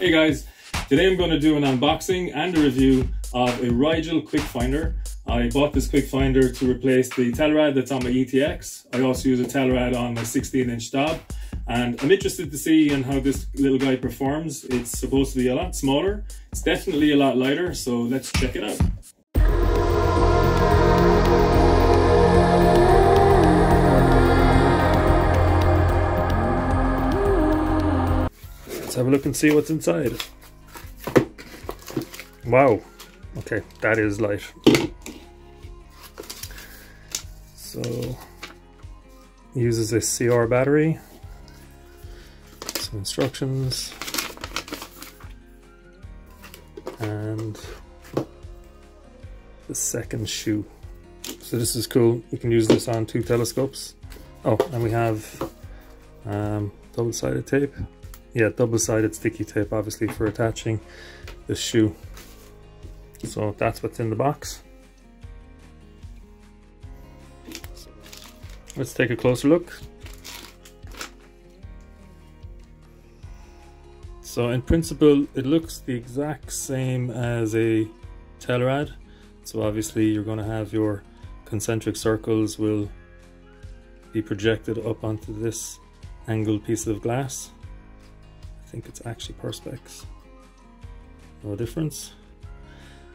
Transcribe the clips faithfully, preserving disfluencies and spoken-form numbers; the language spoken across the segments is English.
Hey guys, today I'm going to do an unboxing and a review of a Rigel QuikFinder. I bought this QuikFinder to replace the Telrad that's on my E T X. I also use a Telrad on my sixteen inch stab, and I'm interested to see in how this little guy performs. It's supposed to be a lot smaller. It's definitely a lot lighter, so let's check it out. Let's have a look and see what's inside. Wow, okay, that is light. So uses a C R battery, some instructions, and the second shoe. So this is cool, we can use this on two telescopes. Oh, and we have um, double-sided tape. Yeah, double-sided sticky tape, obviously, for attaching the shoe. So that's what's in the box. Let's take a closer look. So in principle, it looks the exact same as a Telrad. So obviously you're going to have your concentric circles will be projected up onto this angled piece of glass. I think it's actually perspex, no difference.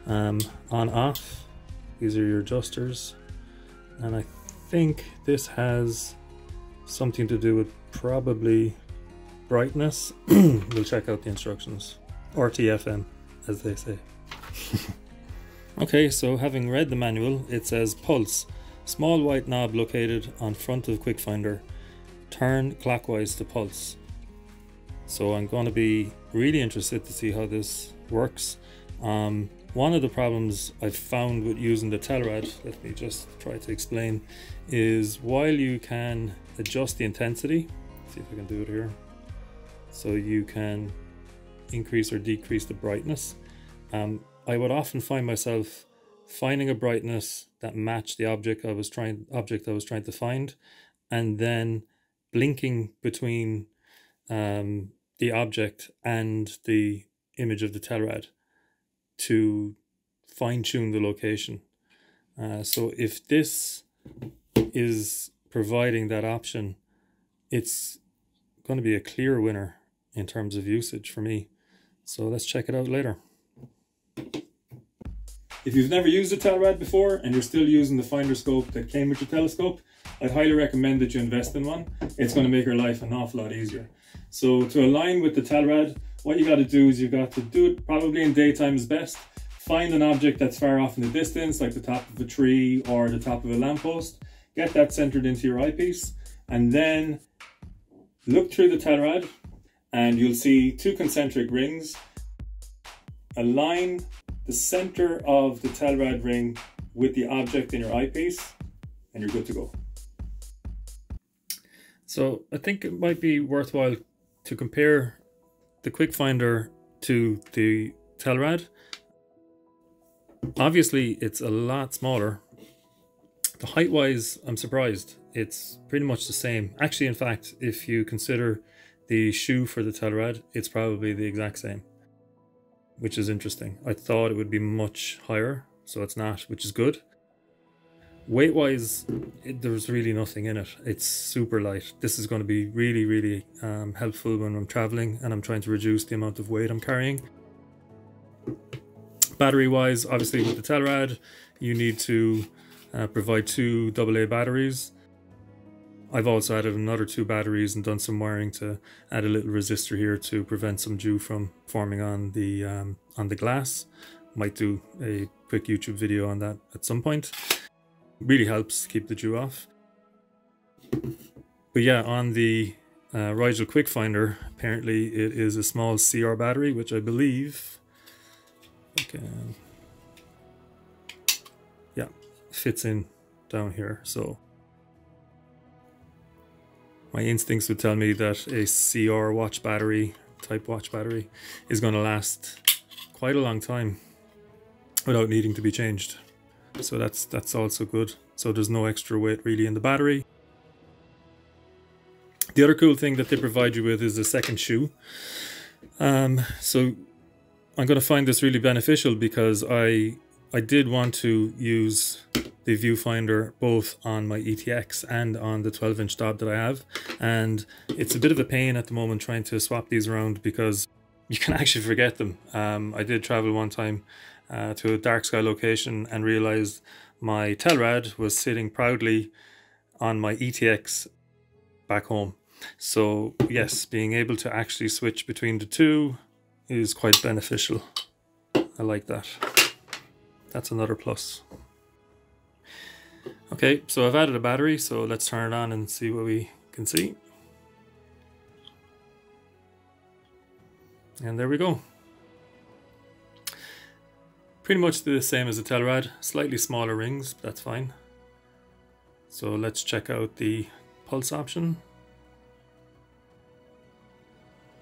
Um, on off, these are your adjusters, and I think this has something to do with probably brightness. We'll check out the instructions, R T F M as they say. Okay, so having read the manual, it says pulse, small white knob located on front of QuikFinder, turn clockwise to pulse. So I'm going to be really interested to see how this works. Um, one of the problems I've found with using the Telrad, let me just try to explain, is while you can adjust the intensity, let's see if I can do it here, so you can increase or decrease the brightness, um, I would often find myself finding a brightness that matched the object I was trying, object I was trying to find, and then blinking between um, the object and the image of the Telrad to fine-tune the location. Uh, so if this is providing that option, it's going to be a clear winner in terms of usage for me. So let's check it out later. If you've never used a Telrad before and you're still using the finder scope that came with your telescope, I'd highly recommend that you invest in one. It's going to make your life an awful lot easier. So to align with the Telrad, what you got to do is you've got to do it probably in daytime is best. Find an object that's far off in the distance, like the top of a tree or the top of a lamppost. Get that centered into your eyepiece, and then look through the Telrad and you'll see two concentric rings. Align the center of the Telrad ring with the object in your eyepiece, and you're good to go. So I think it might be worthwhile to compare the QuikFinder to the Telrad. Obviously it's a lot smaller. The height wise, I'm surprised. It's pretty much the same. Actually, in fact, if you consider the shoe for the Telrad, it's probably the exact same, which is interesting. I thought it would be much higher, so it's not, which is good. Weight wise, it, there's really nothing in it. It's super light. This is going to be really, really um, helpful when I'm traveling and I'm trying to reduce the amount of weight I'm carrying. Battery wise, obviously with the Telrad, you need to uh, provide two double A batteries. I've also added another two batteries and done some wiring to add a little resistor here to prevent some dew from forming on the um, on the glass. Might do a quick YouTube video on that at some point. Really helps keep the dew off. But yeah, on the uh, Rigel QuikFinder, apparently it is a small C R battery, which I believe, okay, yeah, fits in down here. So my instincts would tell me that a C R watch battery, type watch battery, is going to last quite a long time without needing to be changed. So that's that's also good. So there's no extra weight really in the battery. The other cool thing that they provide you with is the second shoe. Um, so I'm going to find this really beneficial because I I did want to use the viewfinder both on my E T X and on the twelve inch D A B that I have, and it's a bit of a pain at the moment trying to swap these around because you can actually forget them. Um, I did travel one time uh, to a dark sky location and realized my Telrad was sitting proudly on my E T X back home. So yes, being able to actually switch between the two is quite beneficial. I like that. That's another plus. Okay, so I've added a battery, so let's turn it on and see what we can see. And there we go. Pretty much the same as the Telrad, slightly smaller rings, but that's fine. So let's check out the pulse option.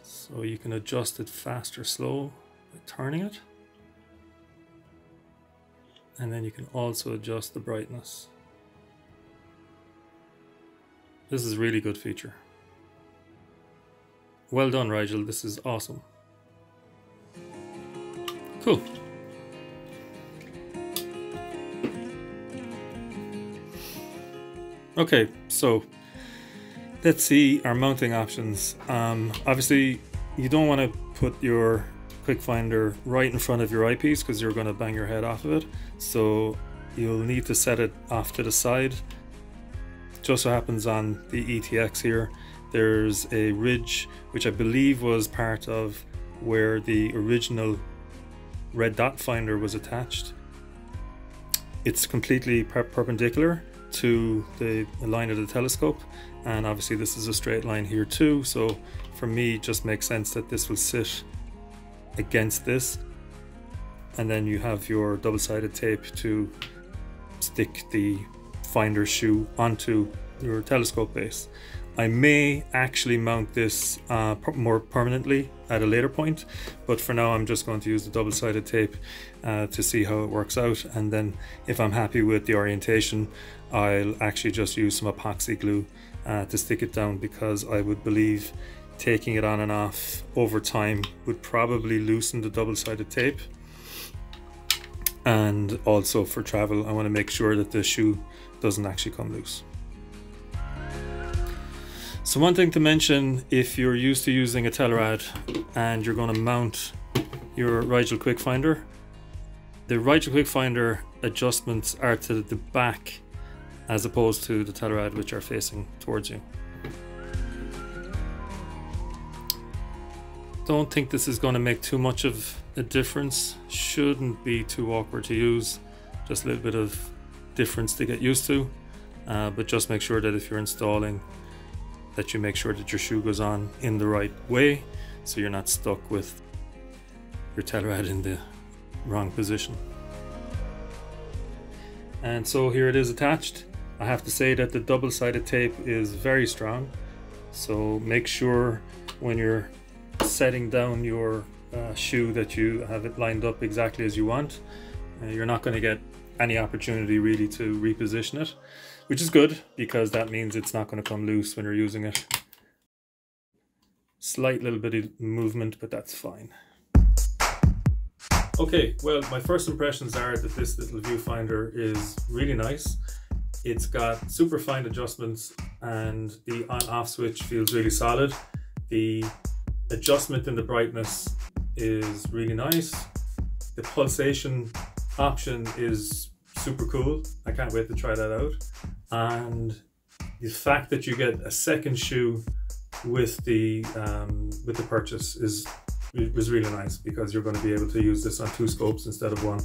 So you can adjust it fast or slow by turning it. And then you can also adjust the brightness. This is a really good feature. Well done, Rigel, this is awesome. Cool. Okay, so let's see our mounting options. Um, obviously, you don't want to put your QuikFinder right in front of your eyepiece because you're going to bang your head off of it. So you'll need to set it off to the side. Just so happens on the E T X here, there's a ridge, which I believe was part of where the original red dot finder was attached. It's completely per perpendicular to the line of the telescope, and obviously this is a straight line here too, so for me it just makes sense that this will sit against this, and then you have your double-sided tape to stick the finder shoe onto your telescope base. I may actually mount this uh, more permanently at a later point, but for now I'm just going to use the double-sided tape uh, to see how it works out, and then if I'm happy with the orientation I'll actually just use some epoxy glue uh, to stick it down, because I would believe taking it on and off over time would probably loosen the double-sided tape, and also for travel I want to make sure that the shoe doesn't actually come loose. So one thing to mention, if you're used to using a Telrad and you're going to mount your Rigel QuikFinder, the Rigel QuikFinder adjustments are to the back as opposed to the Telrad, which are facing towards you. Don't think this is going to make too much of a difference. Shouldn't be too awkward to use. Just a little bit of difference to get used to, uh, but just make sure that if you're installing, that you make sure that your shoe goes on in the right way, so you're not stuck with your Telrad in the wrong position. And so here it is attached. I have to say that the double-sided tape is very strong, so make sure when you're setting down your uh, shoe that you have it lined up exactly as you want. Uh, you're not going to get any opportunity really to reposition it, which is good because that means it's not going to come loose when you're using it. Slight little bit of movement, but that's fine. Okay, well, my first impressions are that this little viewfinder is really nice. It's got super fine adjustments and the on-off switch feels really solid. The adjustment in the brightness is really nice. The pulsation option is super cool. I can't wait to try that out. And the fact that you get a second shoe with the um, with the purchase is was really nice, because you're going to be able to use this on two scopes instead of one.